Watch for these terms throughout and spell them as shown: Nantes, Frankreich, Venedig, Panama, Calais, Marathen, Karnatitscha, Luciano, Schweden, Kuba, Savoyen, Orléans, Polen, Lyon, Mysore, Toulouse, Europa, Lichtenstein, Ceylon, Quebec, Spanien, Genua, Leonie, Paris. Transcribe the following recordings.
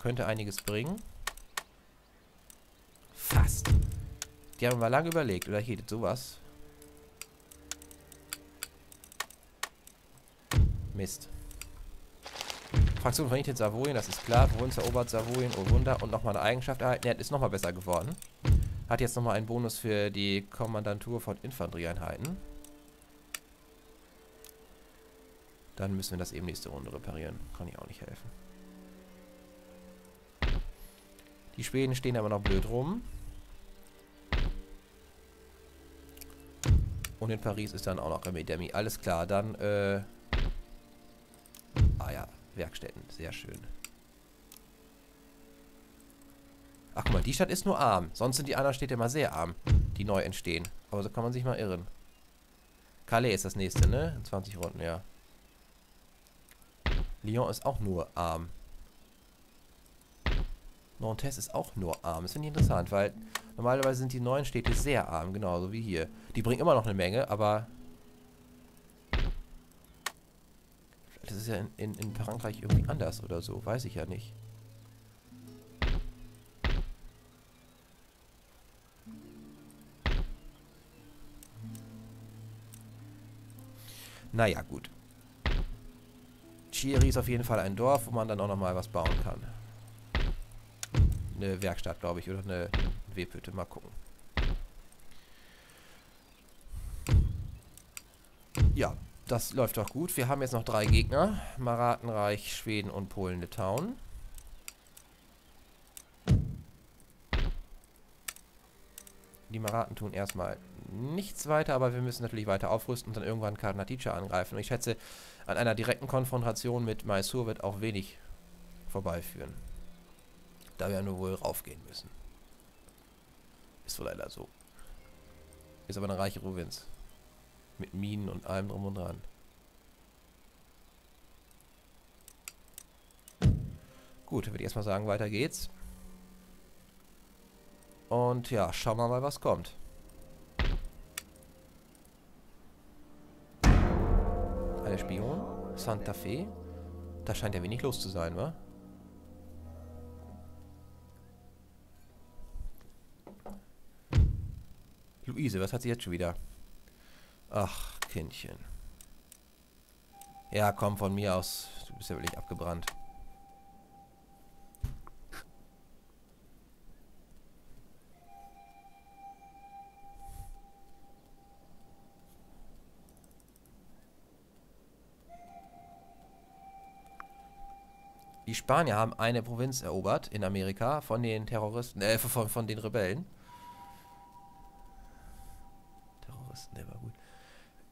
Könnte einiges bringen. Fast. Die haben wir lange überlegt. Oder hier, sowas. Mist. Fraktion vernichtet Savoyen, das ist klar. Provinz erobert Savoyen, oh Wunder. Und nochmal eine Eigenschaft erhalten. Ja, ist nochmal besser geworden. Hat jetzt nochmal einen Bonus für die Kommandantur von Infanterieeinheiten. Dann müssen wir das eben nächste Runde reparieren. Kann ich auch nicht helfen. Die Schweden stehen aber noch blöd rum. Und in Paris ist dann auch noch Remi-Demi. Alles klar, dann, ah ja, Werkstätten. Sehr schön. Ach, guck mal, die Stadt ist nur arm. Sonst sind die anderen Städte immer sehr arm, die neu entstehen. Aber so kann man sich mal irren. Calais ist das nächste, ne? In 20 Runden, ja. Lyon ist auch nur arm. Nantes ist auch nur arm. Das finde ich interessant, weil normalerweise sind die neuen Städte sehr arm, genauso wie hier. Die bringen immer noch eine Menge, aber... Das ist ja in Frankreich irgendwie anders oder so. Weiß ich ja nicht. Naja, gut. Thierry ist auf jeden Fall ein Dorf, wo man dann auch nochmal was bauen kann. Eine Werkstatt, glaube ich, oder eine Webhütte. Mal gucken. Ja, das läuft doch gut. Wir haben jetzt noch 3 Gegner. Marathenreich, Schweden und Polen-Litauen. Die Marathen tun erstmal nichts weiter, aber wir müssen natürlich weiter aufrüsten und dann irgendwann Karnatitscha angreifen. Und ich schätze, an einer direkten Konfrontation mit Mysore wird auch wenig vorbeiführen. Da wir ja nur wohl raufgehen müssen. Ist wohl leider so. Ist aber eine reiche Provinz. Mit Minen und allem drum und dran. Gut, würde ich erstmal sagen, weiter geht's. Und ja, schauen wir mal, was kommt. Der Spion, Santa Fe. Da scheint ja wenig los zu sein, wa? Luise, was hat sie jetzt schon wieder? Ach, Kindchen. Ja, komm, von mir aus. Du bist ja wirklich abgebrannt. Die Spanier haben eine Provinz erobert in Amerika von den Terroristen, von den Rebellen. Terroristen, der war gut.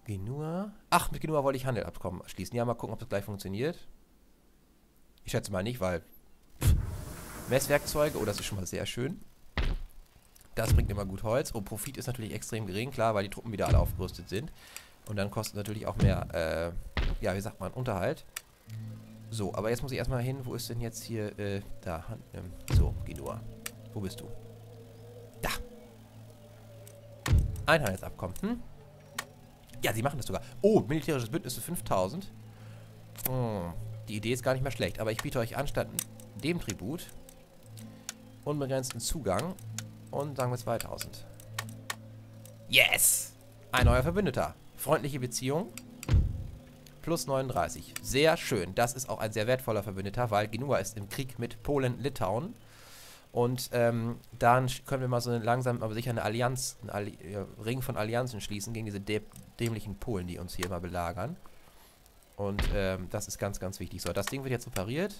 Genua. Ach, mit Genua wollte ich Handelsabkommen schließen. Ja, mal gucken, ob das gleich funktioniert. Ich schätze mal nicht, weil Messwerkzeuge, oh, das ist schon mal sehr schön. Das bringt immer gut Holz. Oh, Profit ist natürlich extrem gering, klar, weil die Truppen wieder alle aufgerüstet sind. Und dann kostet natürlich auch mehr, ja, wie sagt man, Unterhalt. So, aber jetzt muss ich erstmal hin. Wo ist denn jetzt hier, da, so, Genua. Wo bist du? Da. Einheitsabkommen, hm? Ja, sie machen das sogar. Oh, militärisches Bündnis für 5000. Hm, die Idee ist gar nicht mehr schlecht. Aber ich biete euch anstatt dem Tribut unbegrenzten Zugang und sagen wir 2000. Yes! Ein neuer Verbündeter. Freundliche Beziehung. Plus 39. Sehr schön. Das ist auch ein sehr wertvoller Verbündeter, weil Genua ist im Krieg mit Polen-Litauen. Und dann können wir mal so langsam, aber sicher eine Allianz, einen Ring von Allianzen schließen gegen diese dämlichen Polen, die uns hier immer belagern. Und das ist ganz, ganz wichtig. So, das Ding wird jetzt repariert.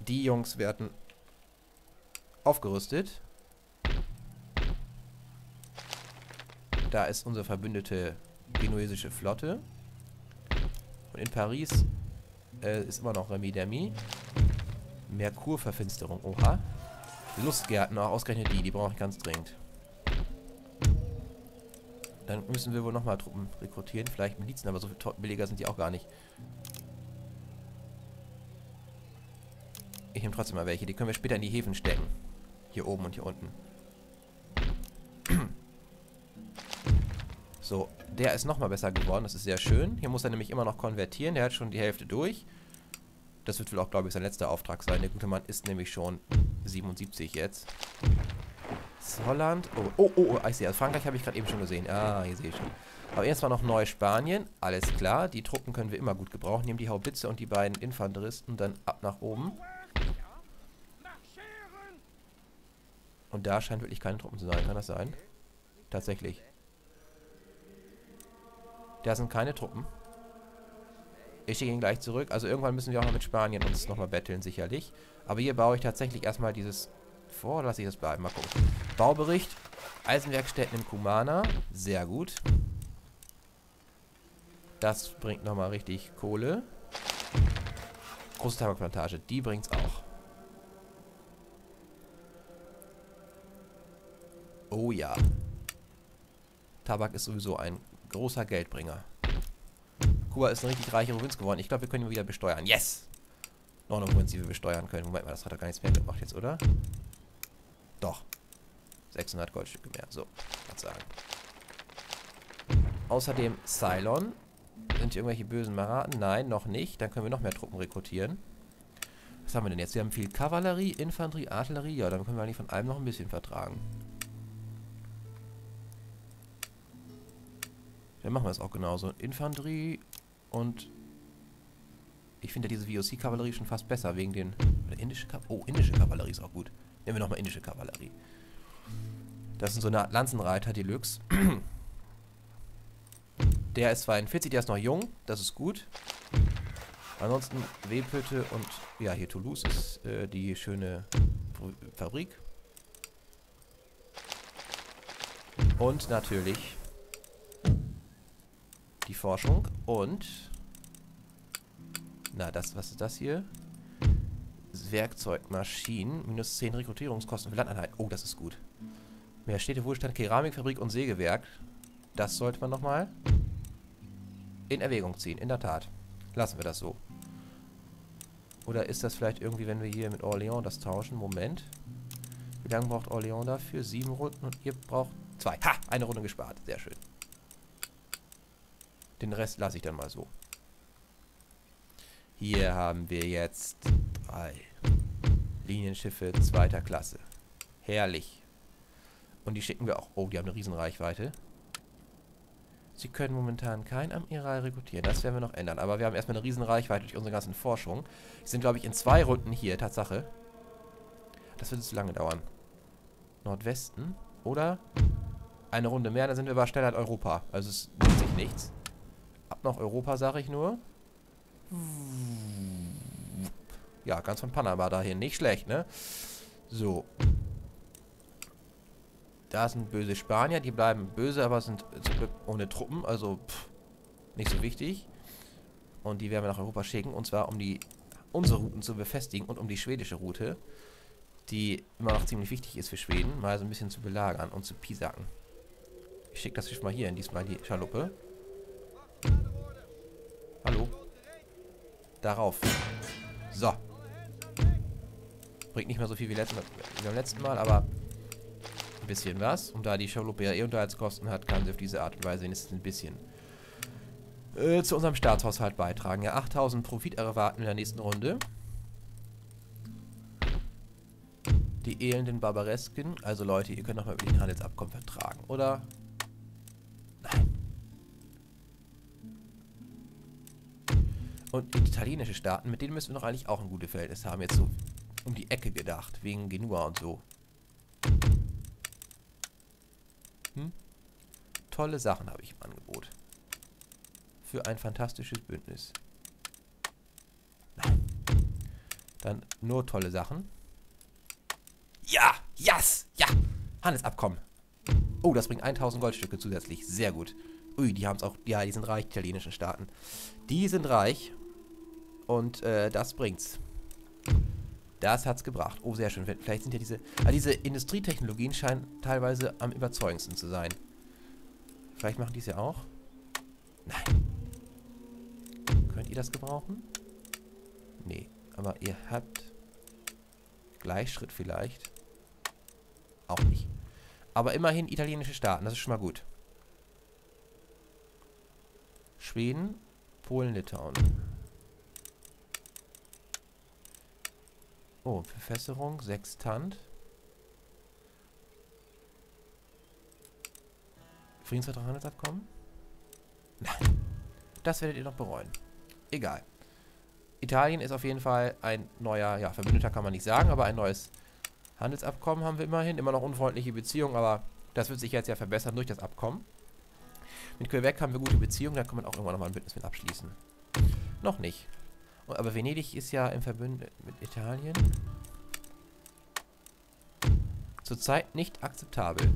Die Jungs werden aufgerüstet. Da ist unsere verbündete genuesische Flotte. Und in Paris ist immer noch Remi-Demi. Merkurverfinsterung, oha. Lustgärten, auch ausgerechnet die brauche ich ganz dringend. Dann müssen wir wohl nochmal Truppen rekrutieren, vielleicht Milizen, aber so viel billiger sind die auch gar nicht. Ich nehme trotzdem mal welche, die können wir später in die Häfen stecken. Hier oben und hier unten. So, der ist nochmal besser geworden, das ist sehr schön. Hier muss er nämlich immer noch konvertieren, der hat schon die Hälfte durch. Das wird wohl auch, glaube ich, sein letzter Auftrag sein. Der gute Mann ist nämlich schon 77 jetzt. Holland. Oh, ich sehe. Also Frankreich habe ich gerade eben schon gesehen. Ah, hier sehe ich schon. Aber erstmal noch Neuspanien. Alles klar. Die Truppen können wir immer gut gebrauchen. Nehmen die Haubitze und die beiden Infanteristen dann ab nach oben. Und da scheint wirklich keine Truppen zu sein. Kann das sein? Tatsächlich. Da sind keine Truppen. Ich schicke ihn gleich zurück. Also irgendwann müssen wir auch mal mit Spanien uns nochmal betteln, sicherlich. Aber hier baue ich tatsächlich erstmal dieses... Vor, lasse ich das bleiben. Mal gucken. Baubericht. Eisenwerkstätten in Kumana. Sehr gut. Das bringt nochmal richtig Kohle. Große Tabakplantage. Die bringt's auch. Oh ja. Tabak ist sowieso ein großer Geldbringer. Kuba ist eine richtig reiche Provinz geworden. Ich glaube, wir können ihn wieder besteuern. Yes! Noch eine Provinz, die wir besteuern können. Moment mal, das hat doch gar nichts mehr gemacht jetzt, oder? Doch. 600 Goldstücke mehr. So, kann ich sagen. Außerdem Ceylon. Sind hier irgendwelche bösen Marathen? Nein, noch nicht. Dann können wir noch mehr Truppen rekrutieren. Was haben wir denn jetzt? Wir haben viel Kavallerie, Infanterie, Artillerie. Ja, dann können wir eigentlich von allem noch ein bisschen vertragen. Dann machen wir es auch genauso. Infanterie und... Ich finde ja diese VOC-Kavallerie schon fast besser, wegen den... Oder indische Kavallerie? Oh, indische Kavallerie ist auch gut. Nehmen wir nochmal indische Kavallerie. Das sind so eine Art Lanzenreiter, Deluxe. Der ist 42, der ist noch jung. Das ist gut. Ansonsten Webhütte und... Ja, hier Toulouse ist die schöne Fabrik. Und natürlich... Die Forschung und... Na, das, was ist das hier? Werkzeugmaschinen. Minus 10 Rekrutierungskosten für Landeinheit. Oh, das ist gut. Mehr Städte, Wohlstand, Keramikfabrik und Sägewerk. Das sollte man nochmal in Erwägung ziehen. In der Tat. Lassen wir das so. Oder ist das vielleicht irgendwie, wenn wir hier mit Orléans das tauschen? Moment. Wie lange braucht Orléans dafür? 7 Runden und ihr braucht 2. Ha! Eine Runde gespart. Sehr schön. Den Rest lasse ich dann mal so. Hier haben wir jetzt 3 Linienschiffe 2. Klasse. Herrlich. Und die schicken wir auch... Oh, die haben eine Riesenreichweite. Sie können momentan keinen Amiral rekrutieren. Das werden wir noch ändern. Aber wir haben erstmal eine Riesenreichweite durch unsere ganzen Forschungen. Die sind, glaube ich, in 2 Runden hier. Tatsache. Das wird zu lange dauern. Nordwesten. Oder eine Runde mehr. Dann sind wir aber schneller als Europa. Also es nützt sich nichts. Ab nach Europa, sage ich nur. Ja, ganz von Panama dahin. Nicht schlecht, ne? So. Da sind böse Spanier. Die bleiben böse, aber sind zum Glück ohne Truppen. Also, pff, nicht so wichtig. Und die werden wir nach Europa schicken. Und zwar, um unsere Routen zu befestigen und um die schwedische Route, die immer noch ziemlich wichtig ist für Schweden, mal so ein bisschen zu belagern und zu piesacken. Ich schicke das jetzt mal hier in diesmal die Schaluppe. Hallo. Darauf. So. Bringt nicht mehr so viel wie beim letzten Mal, aber ein bisschen was. Und da die Schaluppe ja eh Unterhaltskosten hat, kann sie auf diese Art und Weise wenigstens ein bisschen zu unserem Staatshaushalt beitragen. Ja, 8000 Profit erwarten in der nächsten Runde. Die elenden Barbaresken. Also Leute, ihr könnt nochmal über den Handelsabkommen vertragen, oder? Nein. Und italienische Staaten, mit denen müssen wir noch eigentlich auch ein gutes Verhältnis haben. Jetzt so um die Ecke gedacht, wegen Genua und so. Hm? Tolle Sachen habe ich im Angebot. Für ein fantastisches Bündnis. Nein. Dann nur tolle Sachen. Ja! Yes! Ja! Handelsabkommen. Oh, das bringt 1000 Goldstücke zusätzlich. Sehr gut. Ui, die haben es auch... Ja, die sind reich, die italienischen Staaten. Die sind reich. Und das bringt's. Das hat's gebracht. Oh, sehr schön. Vielleicht sind ja diese... diese Industrietechnologien scheinen teilweise am überzeugendsten zu sein. Vielleicht machen die es ja auch. Nein. Könnt ihr das gebrauchen? Nee. Aber ihr habt... Gleichschritt vielleicht. Auch nicht. Aber immerhin italienische Staaten. Das ist schon mal gut. Schweden, Polen, Litauen. Oh, Verfässerung, Sextant. Friedensvertrag, Handelsabkommen? Nein. Das werdet ihr noch bereuen. Egal. Italien ist auf jeden Fall ein neuer, ja, Verbündeter kann man nicht sagen, aber ein neues Handelsabkommen haben wir immerhin. Immer noch unfreundliche Beziehungen, aber das wird sich jetzt ja verbessern durch das Abkommen. Mit Quebec haben wir gute Beziehungen, da kann man auch irgendwann nochmal ein Bündnis mit abschließen. Noch nicht. Aber Venedig ist ja im Verbündnis mit Italien. Zurzeit nicht akzeptabel.